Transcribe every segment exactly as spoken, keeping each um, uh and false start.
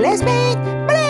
Let's make bread!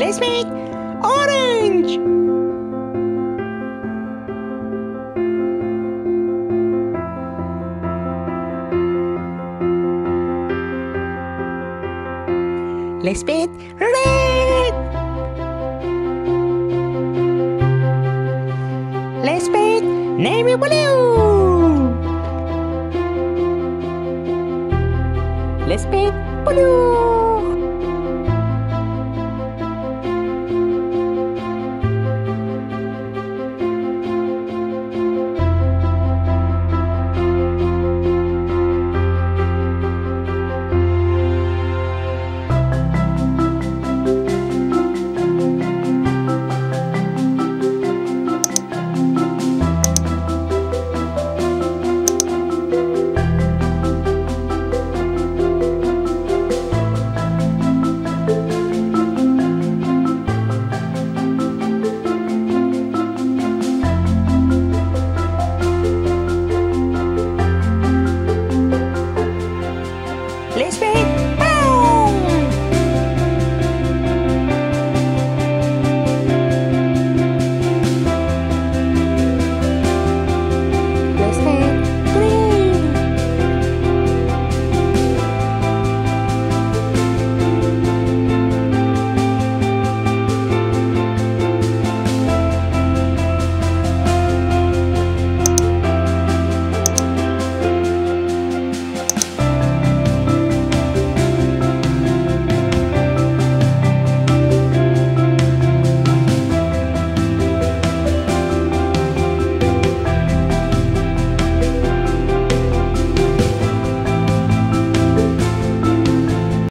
Let's make orange! Let's make red! Let's make navy blue! Let's make blue!